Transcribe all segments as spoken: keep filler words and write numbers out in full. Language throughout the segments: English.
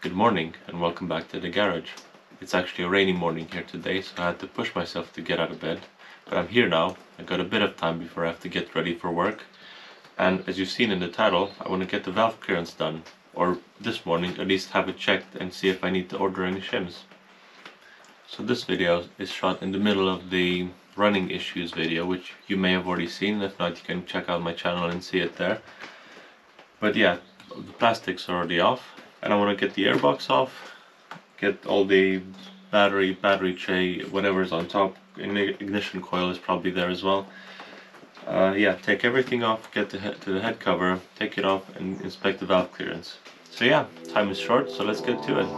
Good morning and welcome back to the garage. It's actually a rainy morning here today, so I had to push myself to get out of bed, but I'm here now. I got a bit of time before I have to get ready for work, and as you've seen in the title, I want to get the valve clearance done, or this morning at least have it checked and see if I need to order any shims. So this video is shot in the middle of the running issues video, which you may have already seen. If not, you can check out my channel and see it there. But yeah, the plastics are already off. And I want to get the airbox off, get all the battery, battery tray, whatever's on top, ignition coil is probably there as well. Uh, yeah, take everything off, get the head, to the head cover, take it off and inspect the valve clearance. So yeah, time is short, so let's get to it.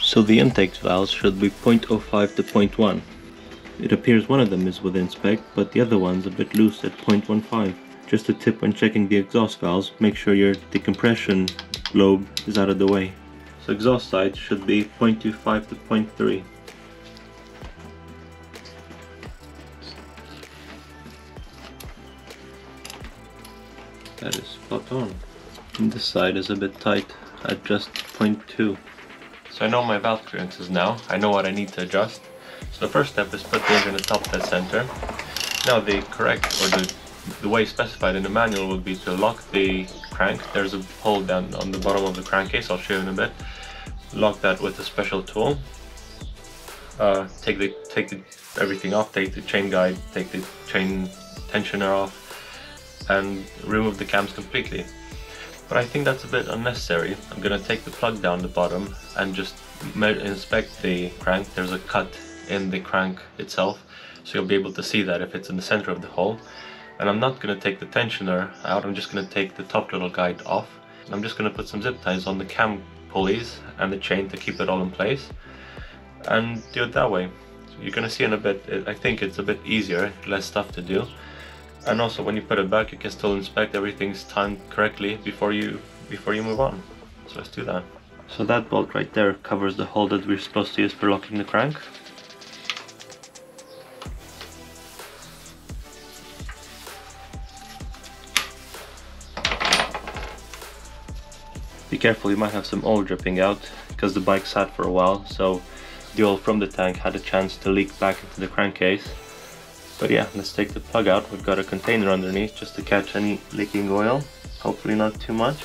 So the intake valves should be zero point zero five to zero point one. It appears one of them is within spec, but the other one's a bit loose at zero point one five. Just a tip when checking the exhaust valves, make sure your decompression globe is out of the way. So exhaust side should be zero point two five to zero point three. That is spot on. And this side is a bit tight at just zero point two. So I know my valve clearance is now, I know what I need to adjust. So the first step is put the engine atop dead center. Now the correct, or the, the way specified in the manual would be to lock the crank. There's a hole down on the bottom of the crankcase, I'll show you in a bit. Lock that with a special tool. Uh, take the, take the, everything off, take the chain guide, take the chain tensioner off and remove the cams completely. But I think that's a bit unnecessary. I'm gonna take the plug down the bottom and just inspect the crank. There's a cut in the crank itself, so you'll be able to see that if it's in the center of the hole. And I'm not gonna take the tensioner out, I'm just gonna take the top little guide off. And I'm just gonna put some zip ties on the cam pulleys and the chain to keep it all in place. and do it that way. So you're gonna see in a bit, I think it's a bit easier, less stuff to do. And also when you put it back, you can still inspect everything's timed correctly before you before you move on. So let's do that. So that bolt right there covers the hole that we're supposed to use for locking the crank. Be careful, you might have some oil dripping out because the bike sat for a while, so the oil from the tank had a chance to leak back into the crankcase. But yeah, let's take the plug out. We've got a container underneath just to catch any leaking oil, hopefully not too much.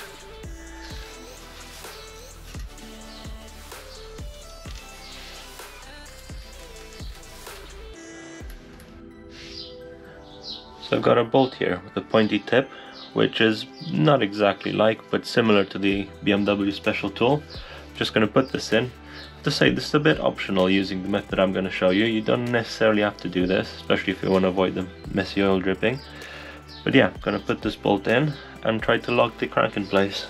So I've got a bolt here with a pointy tip, which is not exactly like, but similar to the B M W special tool. I'm just going to put this in. To say this is a bit optional using the method I'm going to show you. You don't necessarily have to do this, especially if you want to avoid the messy oil dripping. But yeah, I'm going to put this bolt in and try to lock the crank in place.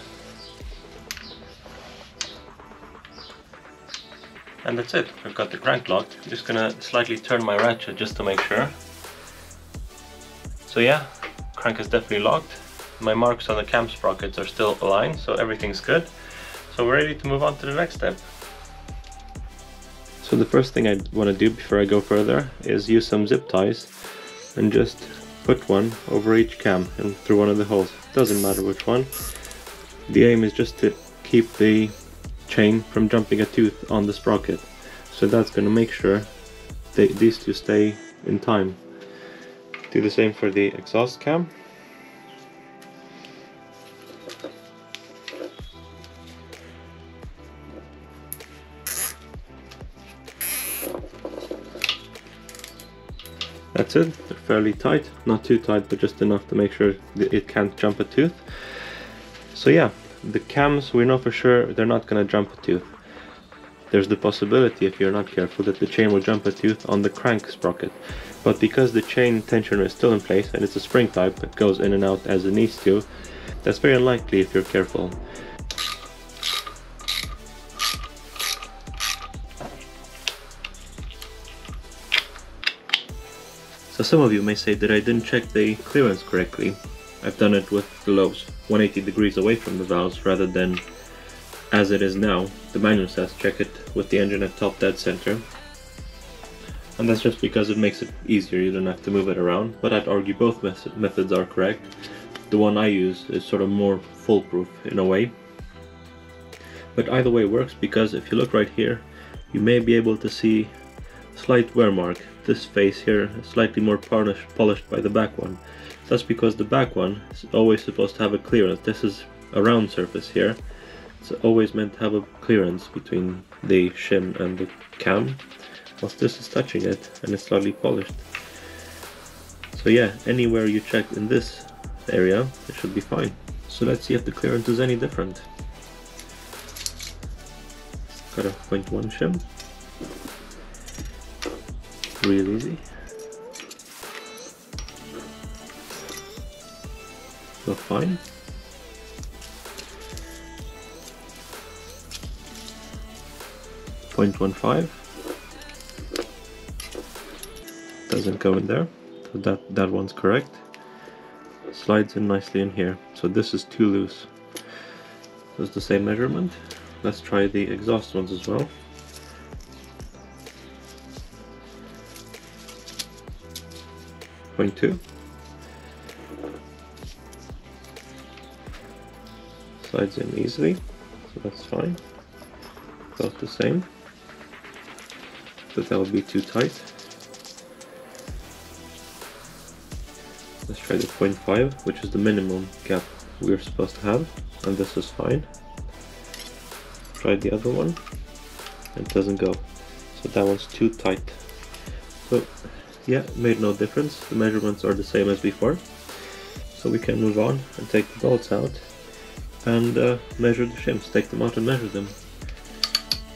And that's it, I've got the crank locked. I'm just going to slightly turn my ratchet just to make sure. So yeah, crank is definitely locked. My marks on the cam sprockets are still aligned, so everything's good. So we're ready to move on to the next step. So the first thing I want to do before I go further is use some zip ties and just put one over each cam and through one of the holes. It doesn't matter which one. The aim is just to keep the chain from jumping a tooth on the sprocket. So that's going to make sure they, these two stay in time. Do the same for the exhaust cam. That's it, they're fairly tight, not too tight, but just enough to make sure that it can't jump a tooth. So yeah, the cams, we know for sure they're not going to jump a tooth. There's the possibility, if you're not careful, that the chain will jump a tooth on the crank sprocket. But because the chain tensioner is still in place and it's a spring type that goes in and out as it needs to, that's very unlikely if you're careful. So some of you may say that I didn't check the clearance correctly. I've done it with the lobes one hundred eighty degrees away from the valves rather than as it is now. The manual says check it with the engine at top dead center. And that's just because it makes it easier, you don't have to move it around. But I'd argue both methods are correct. The one I use is sort of more foolproof in a way. But either way works, because if you look right here, you may be able to see slight wear mark. This face here is slightly more polished polished by the back one. That's because the back one is always supposed to have a clearance. This is a round surface here. It's always meant to have a clearance between the shim and the cam. Whilst this is touching it, and it's slightly polished. So yeah, anywhere you check in this area, it should be fine. So let's see if the clearance is any different. Got a point one shim. Real easy. Not fine. point one five. Doesn't go in there, so that, that one's correct. Slides in nicely in here, so this is too loose. That's the same measurement. Let's try the exhaust ones as well. point two. Slides in easily, so that's fine. About the same, but that would be too tight. Let's try the point five, which is the minimum gap we're supposed to have, and this is fine. Try the other one, and it doesn't go, so that one's too tight. So yeah, made no difference. The measurements are the same as before. So we can move on and take the bolts out and uh, measure the shims, take them out and measure them.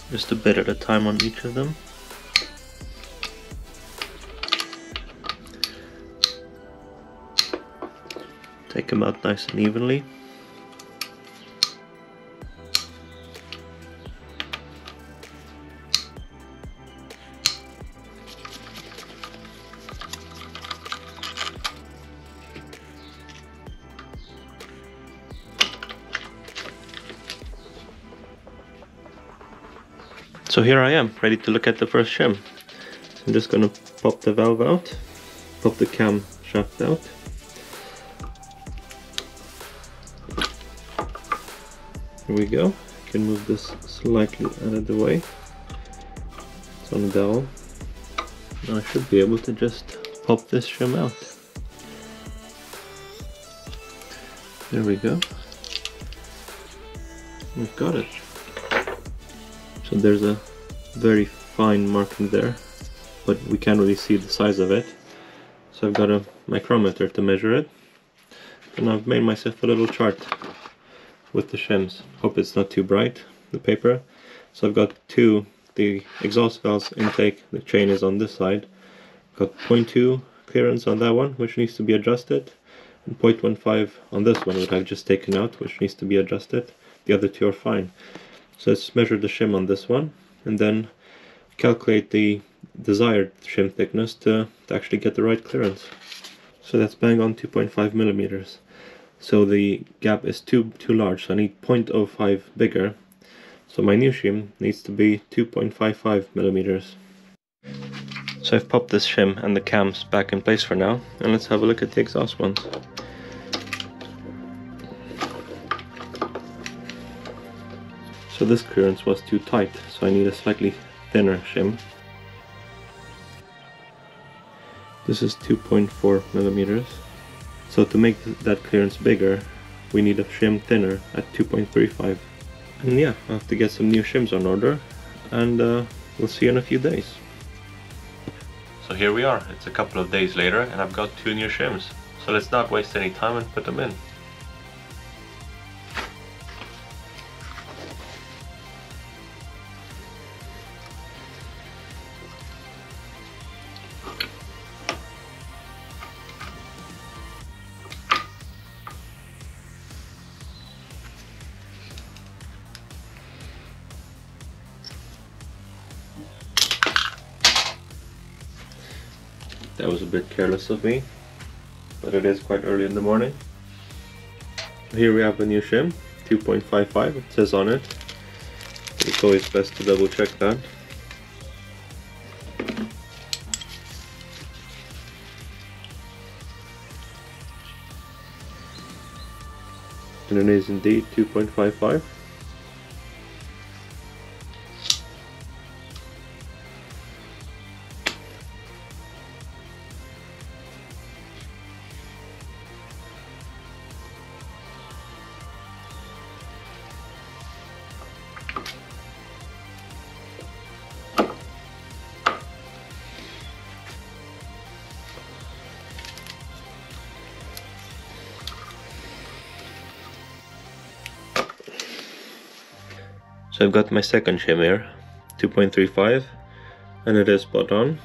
Just a bit at a time on each of them. Take them out nice and evenly. So here I am, ready to look at the first shim. I'm just gonna pop the valve out, pop the cam shaft out. Here we go. I can move this slightly out of the way. It's on the dowel. Now I should be able to just pop this shim out. There we go. We've got it. So there's a very fine marking there, but we can't really see the size of it. So I've got a micrometer to measure it. And I've made myself a little chart with the shims. Hope it's not too bright, the paper. So I've got two, the exhaust valves intake, the chain is on this side. Got zero point two clearance on that one, which needs to be adjusted, and zero point one five on this one, which I've just taken out, which needs to be adjusted. The other two are fine. So let's measure the shim on this one, and then calculate the desired shim thickness to, to actually get the right clearance. So that's bang on two point five millimeters. So the gap is too too large, so I need zero point zero five bigger. So my new shim needs to be two point five five millimeters. So I've popped this shim and the cams back in place for now, and let's have a look at the exhaust ones. So this clearance was too tight, so I need a slightly thinner shim. This is two point four millimeters. So to make th that clearance bigger, we need a shim thinner at two point three five. And yeah, I have to get some new shims on order, and uh, we'll see you in a few days. So here we are, it's a couple of days later, and I've got two new shims. So let's not waste any time and put them in. That was a bit careless of me, but it is quite early in the morning. Here we have a new shim, two point five five, it says on it. It's always best to double check that. And it is indeed two point five five. So I've got my second shim here, two point three five, and it is spot on.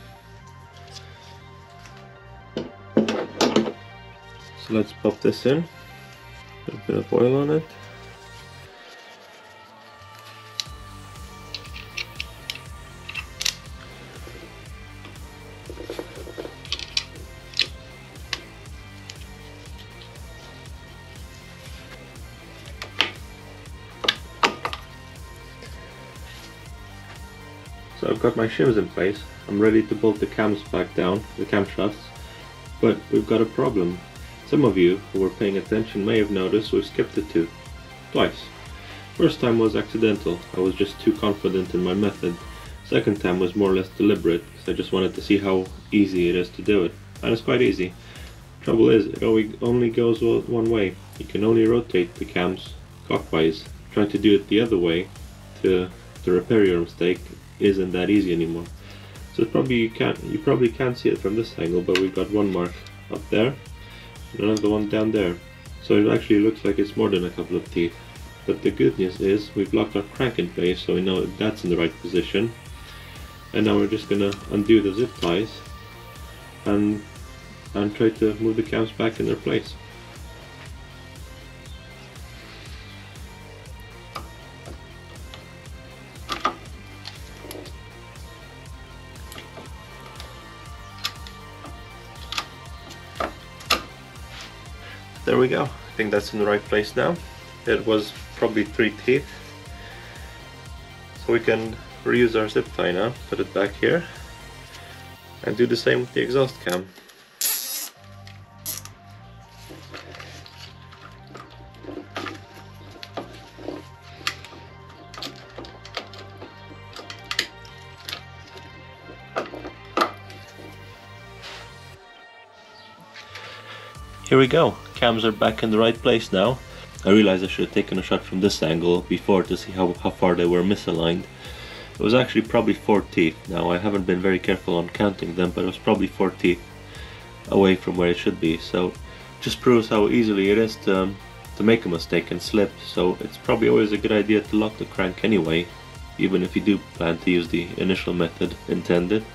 So let's pop this in, put a bit of oil on it. So I've got my shims in place, I'm ready to bolt the cams back down, the camshafts, but we've got a problem. Some of you who were paying attention may have noticed we've skipped the two, twice. First time was accidental, I was just too confident in my method. Second time was more or less deliberate, because I just wanted to see how easy it is to do it, and it's quite easy. Trouble is, it only goes one way, you can only rotate the cams clockwise. Trying to do it the other way to, to repair your mistake isn't that easy anymore. So probably you can't you probably can't see it from this angle, but we've got one mark up there and another one down there, so it actually looks like it's more than a couple of teeth. But the good news is we've locked our crank in place, so we know that's in the right position. And now we're just gonna undo the zip ties and and try to move the cams back in their place. There we go, I think that's in the right place now. It was probably three teeth, so we can reuse our zip tie now, put it back here, and do the same with the exhaust cam. Here we go, cams are back in the right place now. I realized I should have taken a shot from this angle before to see how, how far they were misaligned. It was actually probably four teeth. Now I haven't been very careful on counting them, but it was probably four teeth away from where it should be. So just proves how easily it is to, um, to make a mistake and slip. So it's probably always a good idea to lock the crank anyway, even if you do plan to use the initial method intended.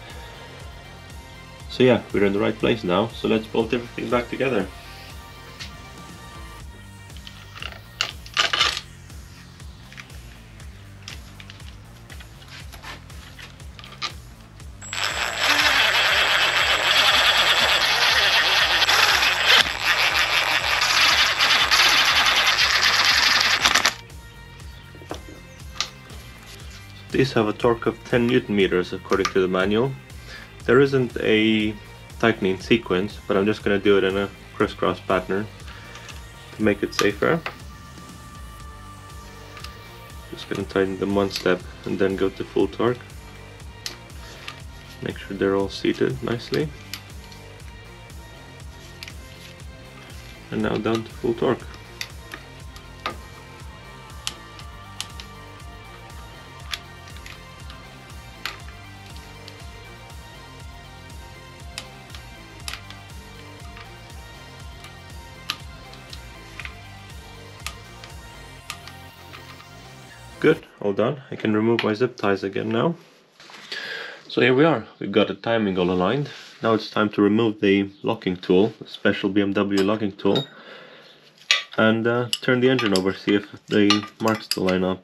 So yeah, we're in the right place now, so let's bolt everything back together. These have a torque of ten newton meters according to the manual. There isn't a tightening sequence, but I'm just going to do it in a crisscross pattern to make it safer. Just going to tighten them one step and then go to full torque. Make sure they're all seated nicely. And now down to full torque. Good, all done. I can remove my zip ties again now. So here we are, we've got the timing all aligned. Now it's time to remove the locking tool, a special B M W locking tool, and uh, turn the engine over, see if the marks still line up.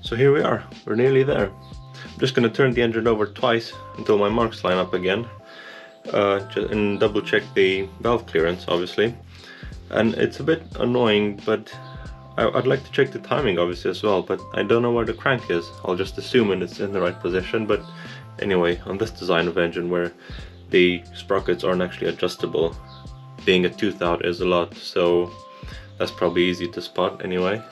So here we are, we're nearly there. I'm just going to turn the engine over twice until my marks line up again, uh, and double check the valve clearance obviously. And it's a bit annoying, but I'd like to check the timing obviously as well, but I don't know where the crank is. I'll just assume it's in the right position, but anyway, on this design of engine where the sprockets aren't actually adjustable, being a tooth out is a lot, so that's probably easy to spot anyway.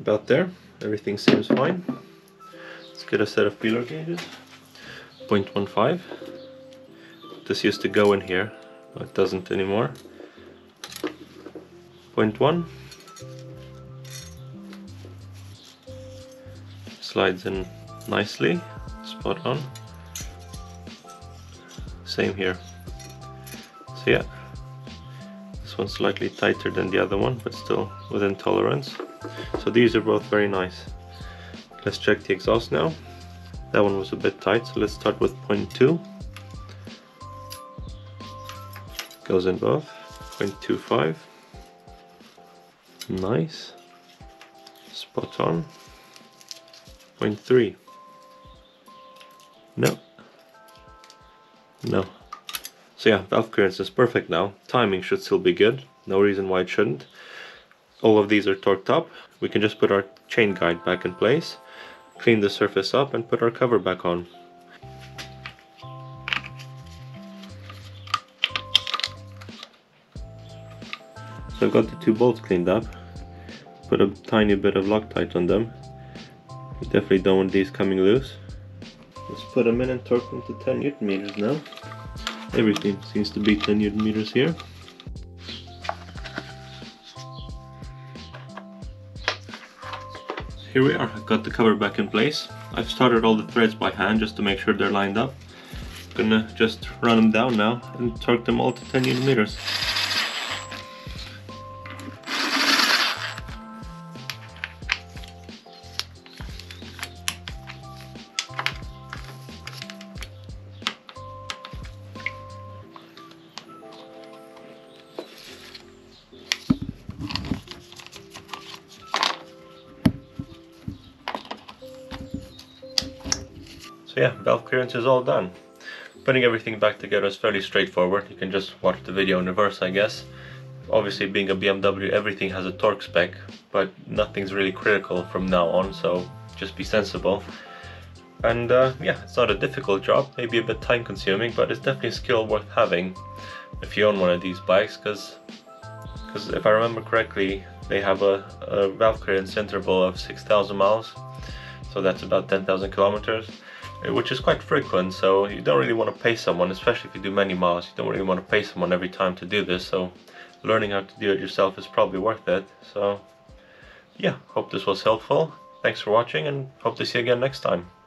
About there, everything seems fine. Let's get a set of feeler gauges, zero point one five. This used to go in here, but it doesn't anymore. zero point one. Slides in nicely, spot on. Same here. So yeah, this one's slightly tighter than the other one, but still within tolerance. So these are both very nice. Let's check the exhaust now. That one was a bit tight, so let's start with zero point two. Goes in both. zero point two five. Nice. Spot on. zero point three. No. No. So yeah, valve clearance is perfect now. Timing should still be good. No reason why it shouldn't. All of these are torqued up. We can just put our chain guide back in place, clean the surface up, and put our cover back on. So I've got the two bolts cleaned up, put a tiny bit of Loctite on them. You definitely don't want these coming loose. Let's put them in and torque them to ten newton meters now. Everything seems to be ten newton meters here. Here we are, I've got the cover back in place. I've started all the threads by hand just to make sure they're lined up. I'm gonna just run them down now and torque them all to ten newton meters. So yeah, valve clearance is all done. Putting everything back together is fairly straightforward. You can just watch the video in reverse, I guess. Obviously, being a B M W, everything has a torque spec, but nothing's really critical from now on, so just be sensible. And uh, yeah, it's not a difficult job, maybe a bit time consuming, but it's definitely a skill worth having if you own one of these bikes, because if I remember correctly, they have a, a valve clearance interval of six thousand miles, so that's about ten thousand kilometers, which is quite frequent, so you don't really want to pay someone, especially if you do many miles, you don't really want to pay someone every time to do this, so learning how to do it yourself is probably worth it. So yeah, hope this was helpful, thanks for watching, and hope to see you again next time.